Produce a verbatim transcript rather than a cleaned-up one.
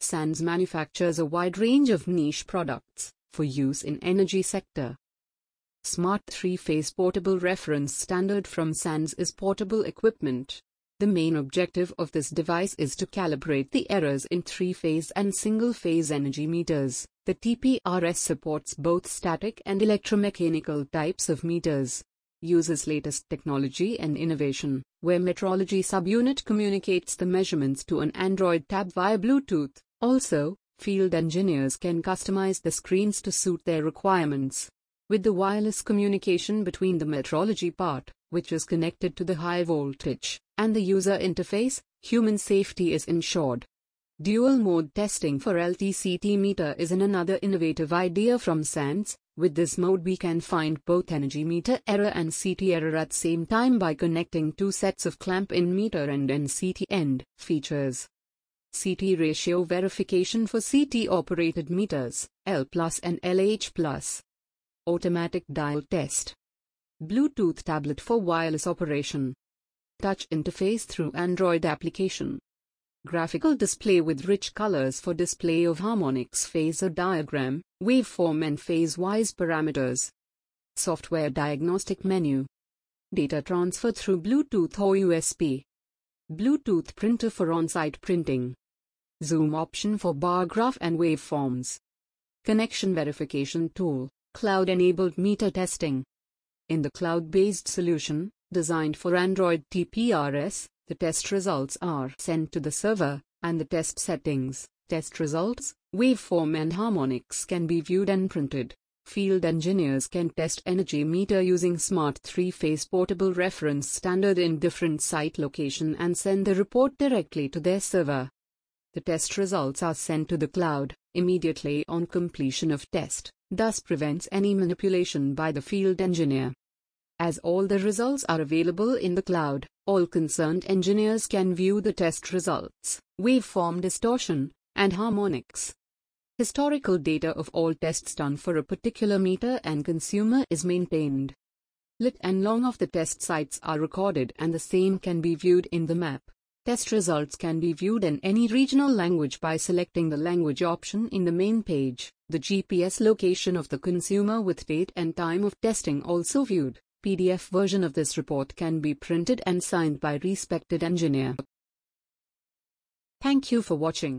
SANS manufactures a wide range of niche products for use in energy sector. Smart three-phase portable reference standard from SANS is portable equipment. The main objective of this device is to calibrate the errors in three-phase and single-phase energy meters. The T P R S supports both static and electromechanical types of meters. Uses latest technology and innovation, where metrology subunit communicates the measurements to an Android tab via Bluetooth. Also, field engineers can customize the screens to suit their requirements. With the wireless communication between the metrology part, which is connected to the high voltage, and the user interface, human safety is ensured. Dual mode testing for L T C T meter is an another innovative idea from SANS. With this mode we can find both energy meter error and C T error at same time by connecting two sets of clamp in meter end and C T end features. C T ratio verification for C T operated meters, L plus and L H plus. Automatic dial test. Bluetooth tablet for wireless operation. Touch interface through Android application. Graphical display with rich colors for display of harmonics, phasor diagram, waveform and phase-wise parameters. Software diagnostic menu. Data transfer through Bluetooth or U S B. Bluetooth printer for on-site printing. Zoom option for bar graph and waveforms. Connection verification tool. Cloud-enabled meter testing. In the cloud-based solution, designed for Android T P R S, the test results are sent to the server, and the test settings, test results, waveform and harmonics can be viewed and printed. Field engineers can test energy meter using smart three-phase portable reference standard in different site location and send the report directly to their server. The test results are sent to the cloud immediately on completion of test. Thus prevents any manipulation by the field engineer. As all the results are available in the cloud, all concerned engineers can view the test results, waveform distortion, and harmonics. Historical data of all tests done for a particular meter and consumer is maintained. Lit and long of the test sites are recorded and the same can be viewed in the map. Test results can be viewed in any regional language by selecting the language option in the main page. The G P S location of the consumer with date and time of testing also viewed. P D F version of this report can be printed and signed by respected engineer. Thank you for watching.